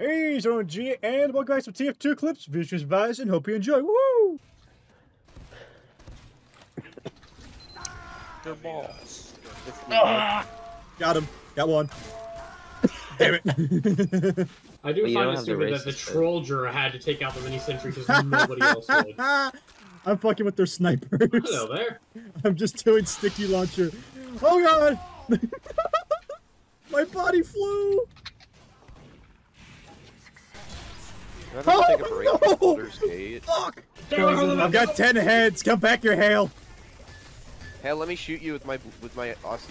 Hey, it's OMG, and welcome guys to TF2 Clips, Vicious vibes, and hope you enjoy. Woo! They're balls. Ah! Got him. Got one. Damn it. I do find it stupid that the Trollger had to take out the Mini Sentry because nobody else did. I'm fucking with their snipers. Hello there. I'm just doing Sticky Launcher. Oh god! My body flew! I don't take a break from Baldur's Gate. Fuck! I've got 10 heads. Come back your hail. Hey, let me shoot you with my Aussie.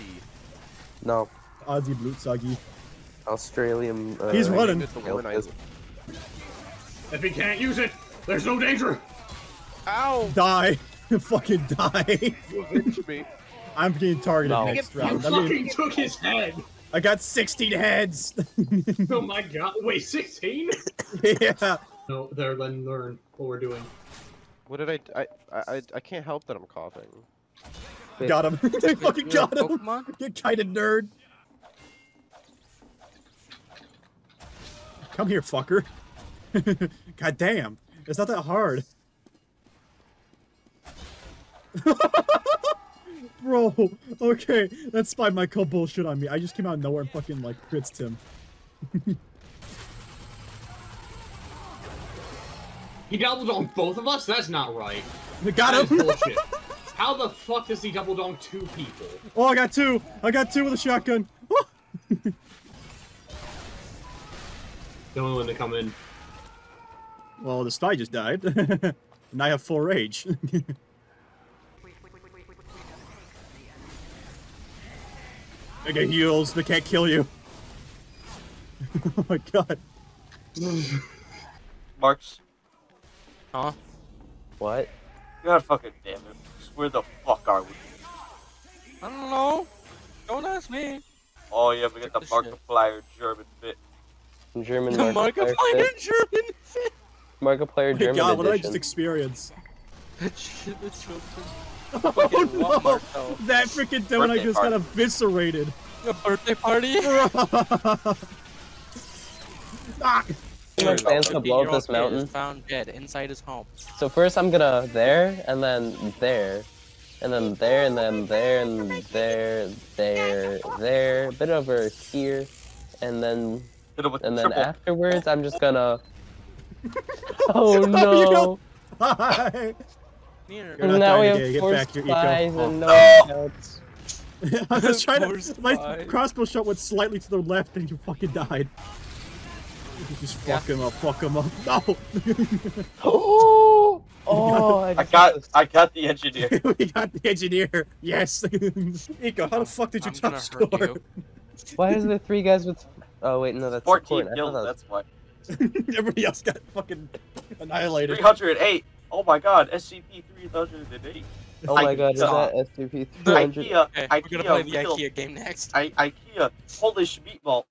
No. Aussie Blutsaggy. Australian. He's running. If he can't use it, there's no danger. Ow! Die! Fucking die! I'm getting targeted next round. I fucking took his head. I got 16 heads! Oh my god, wait, 16? Yeah. No, they're letting learn what we're doing. What did I can't help that I'm coughing. Got him. They fucking got him! Pokemon? You kinda nerd! Come here, fucker. God damn, it's not that hard. Bro, okay, that spy might call bullshit on me. I just came out of nowhere and fucking, like, critzed him. He double donked both of us? That's not right. Got him! Bullshit. How the fuck does he double donk two people? Oh, I got two! I got two with a shotgun! The only one to come in. Well, the spy just died. And I have full rage. I got heals, they can't kill you. Oh my god. Marx. Huh? What? God fucking damn it. Where the fuck are we? I don't know. Don't ask me. Oh yeah, we got the Markiplier German fit. German Markiplier. Markiplier German fit. Markiplier German fit. Oh my god, what did I just experience? That shit, that's so funny. Oh no! That freaking donut I just got eviscerated. A birthday party? Ah! He plans to blow up this mountain. Found dead inside his home. So first I'm gonna there, and then there, and then there, and then there, and there, bit over here, and then afterwards I'm just gonna. Oh no! Hi. Now we have four spies and no scouts. I was trying to. My crossbow shot went slightly to the left and you fucking died. You just fuck him up, fuck him up. No! Oh! Oh! I got the engineer. We got the engineer. Yes. Eco, how the fuck did you top score? Why is there three guys with? Oh wait, no, that's 14 kills. That's why. Everybody else got fucking annihilated. 308. Oh my god, SCP-308. Oh my god, is that SCP-300? IKEA, okay, we're gonna play the IKEA game next. IKEA, Polish meatball.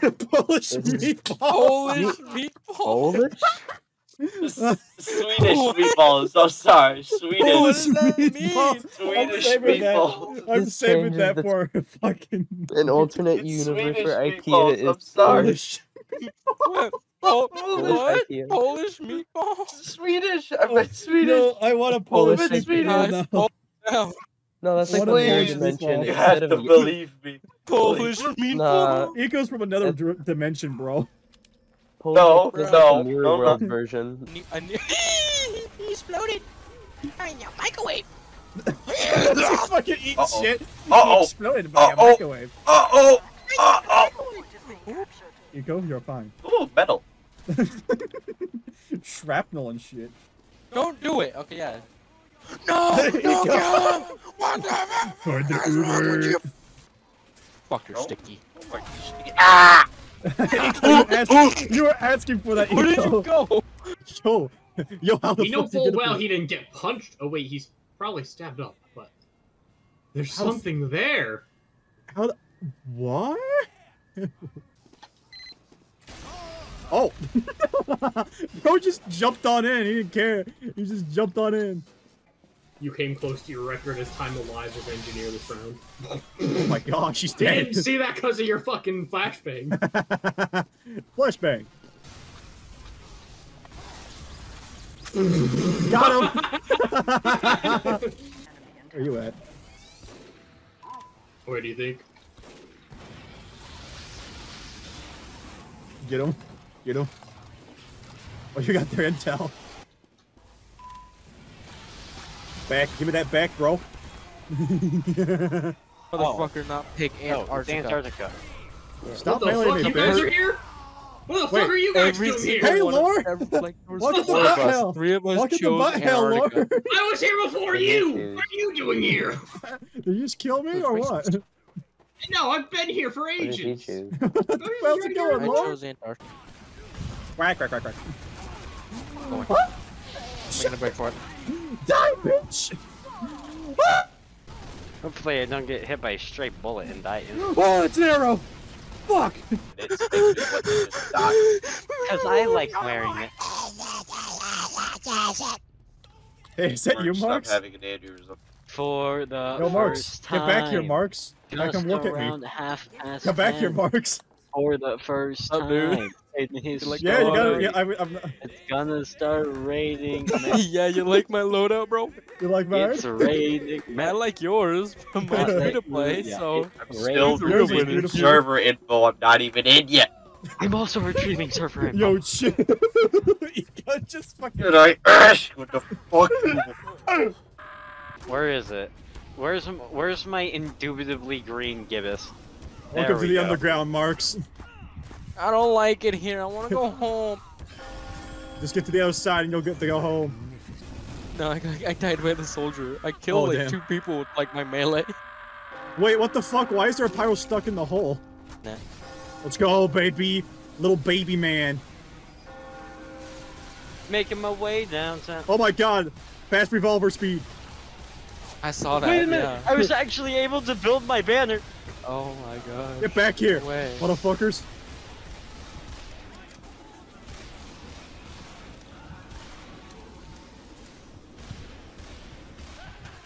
Polish meatball? Polish meatball? Polish? Swedish meatballs, I'm sorry. Swedish. What does that mean? Swedish meatballs. I'm saving that for a fucking... An alternate universe for IKEA is Polish. Oh, what? Polish, Polish meatball? Swedish! I meant Swedish! No, I want a Polish meatball now. No. No, that's like another dimension. You have to believe me. Polish meatball? Nah. It goes from another dimension, bro. No, no, no. Version. He exploded! I'm in your microwave! He fucking eats shit! He exploded by a microwave. Uh-oh! Uh-oh! You go, you're fine. Ooh, metal. Shrapnel and shit. Don't do it. Okay, yeah. No! No! Go. What the fuck? Fuck your sticky. Oh my sticky. Ah! You were asking for that. Where did you go? Yo, yo, how the fuck did you know full well he didn't get punched. Oh wait, he's probably stabbed up. But there's something there. How? What? Oh! Bro just jumped on in, he didn't care. He just jumped on in. You came close to your record as time alive as engineer this round. Oh my gosh, she's dead. You didn't see that because of your fucking flashbang. Flashbang. Got him! Where you at? Where do you think? Get him. Get him. Oh, you got their intel. Back. Give me that back, bro. Motherfucker, oh. Not pick Antarctica. Antarctica. Yeah. Stop mailing me, bitch. You guys are here? What the fuck are you guys doing here? Hey, Lord! What the butt hell? Three of us chose Antarctica. I was here before you! What are you doing here? Did you just kill me or what? No, I've been here for ages. What the hell's it going, Lord? I chose Antarctica. Quack. What? I'm gonna break for it. Die, bitch! Hopefully I don't get hit by a straight bullet and die. Oh, it's an arrow! Fuck! Because I like wearing it. Hey, is that you, Marx? For the first time. Get back here, Marx. Come look at me. Come back here, Marx. For the first time. He's like, yeah, you gotta. Yeah, I'm not... It's gonna start raining. Yeah, you like my loadout, bro? You like mine? It's raining. Man, like yours. Mine's free to play, yeah. So. I'm still retrieving server info. I'm not even in yet. I'm also retrieving server info. Yo, shit. You got just fucking. Did I ask? What the fuck? Where is it? Where's my indubitably green gibbous? Welcome to the underground, Marx. I don't like it here. I want to go home. Just get to the other side and you'll get to go home. No, I died by the soldier. I killed two people with like my melee. Wait, what the fuck? Why is there a pyro stuck in the hole? Nah. Let's go, baby. Little baby man. Making my way downtown. Oh my god. Fast revolver speed. I saw that. Wait a minute. Yeah. I was actually able to build my banner. Oh my god. Get back here, motherfuckers.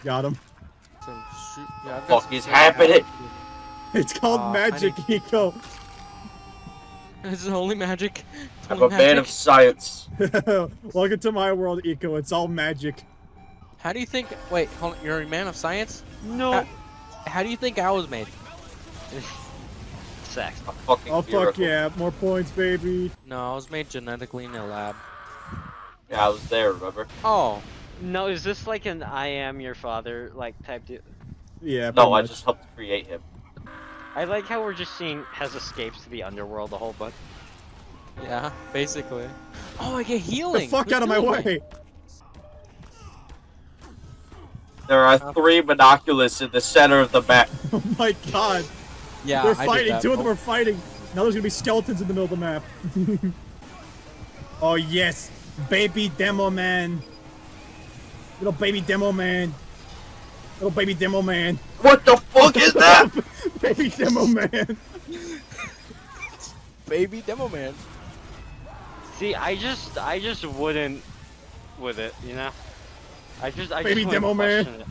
Got him. Yeah, fuck is happening? It's called magic, Eco. This is only magic. I'm a man of science. Welcome to my world, Eco. It's all magic. How do you think? Wait, hold on. You're a man of science? No. How do you think I was made? Sex. A fucking miracle. Fuck yeah! More points, baby. No, I was made genetically in a lab. Yeah, I was there. Remember? Oh. No, is this like an I am your father like type deal? Yeah. No, I just helped create him. I like how we're just seeing has escapes to the underworld a whole bunch. Yeah, basically. Oh, I get healing! Get the fuck out of my way! There are three monoculus in the center of the map. Oh my god! Yeah, they're fighting. Two of them are fighting. Now there's gonna be skeletons in the middle of the map. Oh yes, baby demo man. Little baby demo man. Little baby demo man. What the fuck is that? Baby demo man. Baby demo man. See, I just wouldn't with it, you know? I baby just demo man. It.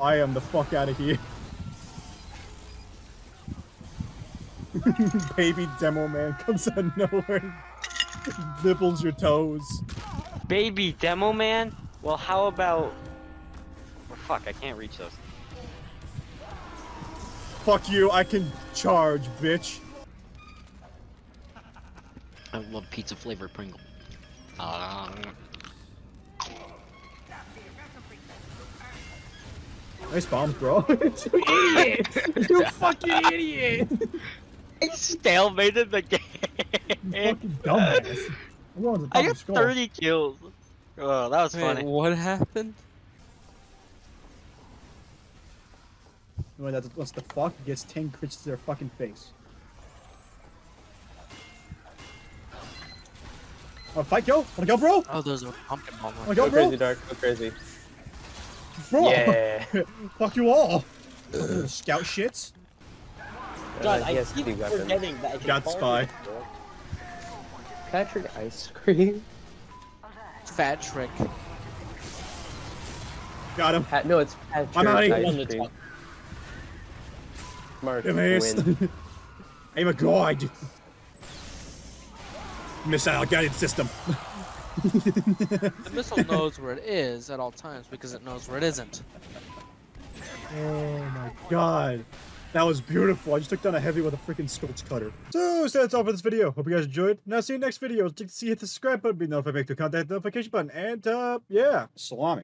I am the fuck out of here. Baby demo man comes out of nowhere and nibbles your toes. Baby demo man? Well, how about... Oh, fuck, I can't reach those. Fuck you, I can charge, bitch. I love pizza flavored Pringle. Nice bombs, bro. You idiot! You fucking idiot! I stalemated the game. You fucking dumbass. I got 30 kills. Oh, that was funny. What happened? Wait, that's the fuck gets 10 crits to their fucking face. Oh, fight, yo! Wanna go, bro? Oh, those are pumpkin bombs. Wanna go, bro? Go crazy, Dark. Go crazy. Bro! Yeah. Fuck you all! Scout shits. God, I keep forgetting that I can got spy. Patrick ice cream. Fat trick. Got him. No, it's Patrick. I'm out here. Mark, win. I'm a god. Missile guided system. The missile knows where it is at all times because it knows where it isn't. Oh my god. That was beautiful. I just took down a heavy with a freaking scotch cutter. So that's all for this video. Hope you guys enjoyed. Now see you next video. Hit the subscribe button, be notified, make the contact notification button, and yeah, salami.